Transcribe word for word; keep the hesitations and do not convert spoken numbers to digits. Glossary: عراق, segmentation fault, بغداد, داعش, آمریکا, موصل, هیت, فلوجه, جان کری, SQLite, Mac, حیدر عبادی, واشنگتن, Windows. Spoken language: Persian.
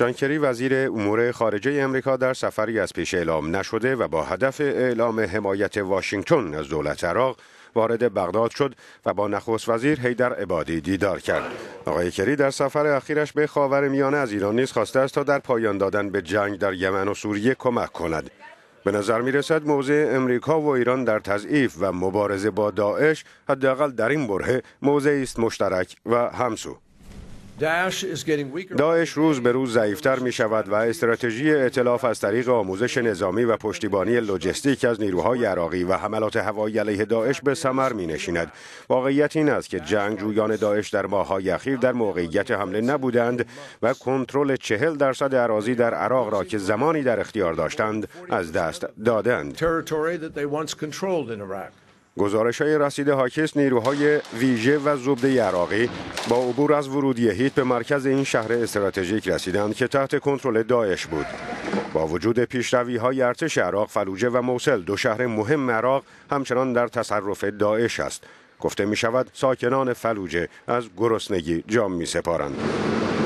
جان کری وزیر امور خارجه آمریکا در سفری از پیش اعلام نشده و با هدف اعلام حمایت واشنگتن از دولت عراق وارد بغداد شد و با نخست وزیر حیدر عبادی دیدار کرد. آقای کری در سفر اخیرش به خاورمیانه از ایران نیز خواسته است تا در پایان دادن به جنگ در یمن و سوریه کمک کند. به نظر می رسد موضع امریکا و ایران در تضعیف و مبارزه با داعش حداقل در این برهه موضعی است مشترک و همسو. داعش روز به روز ضعیفتر می شود و استراتژی ائتلاف از طریق آموزش نظامی و پشتیبانی لوجستیک از نیروهای عراقی و حملات هوایی علیه داعش به ثمر می نشیند. واقعیت این است که جنگجویان داعش در ماه‌های اخیر در موقعیت حمله نبودند و کنترل چهل درصد اراضی در عراق را که زمانی در اختیار داشتند از دست دادند. گزارش‌های رسیده حاکی است نیروهای ویژه و زبده عراقی با عبور از ورودی هیت به مرکز این شهر استراتژیک رسیدند که تحت کنترل داعش بود. با وجود پیشروی‌های ارتش عراق، فلوجه و موصل، دو شهر مهم عراق، همچنان در تصرف داعش است. گفته می‌شود ساکنان فلوجه از گرسنگی جان می‌سپارند.